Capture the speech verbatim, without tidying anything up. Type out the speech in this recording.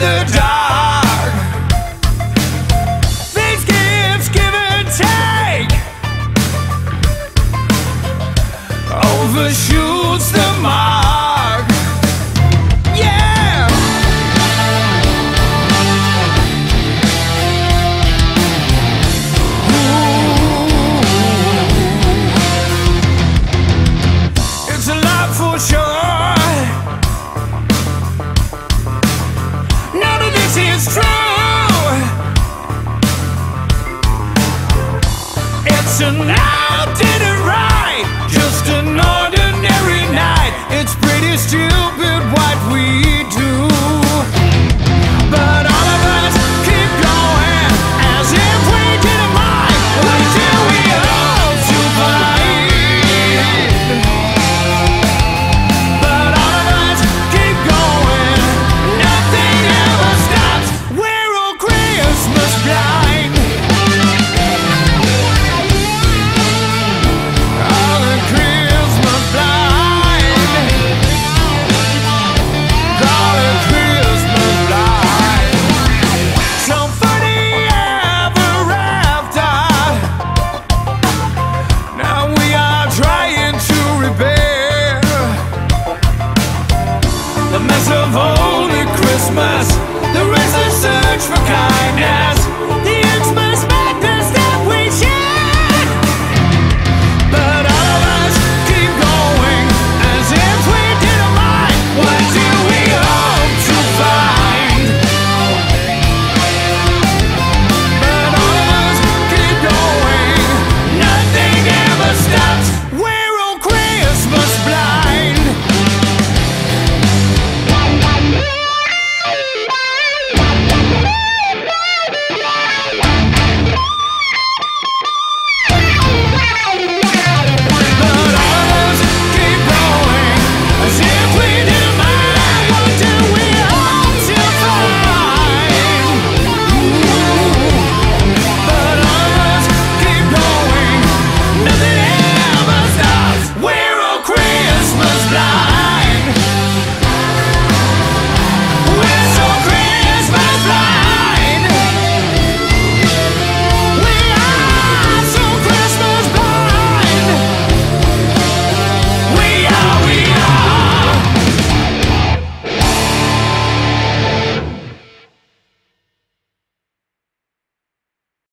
the dark. These gifts give and take overshoots the mark. Yeah. Ooh. It's a lot for sure. It's true. It's an I did it right, just an ordinary night. It's pretty stupid what we do, but all of us keep going as if we didn't mind. Wait till we all survive. But all of us keep going. Nothing ever stops. Christmas blind. All the Christmas blind. All the Christmas blind. So funny ever after. Now we are trying to repair the mess of Holy Christmas.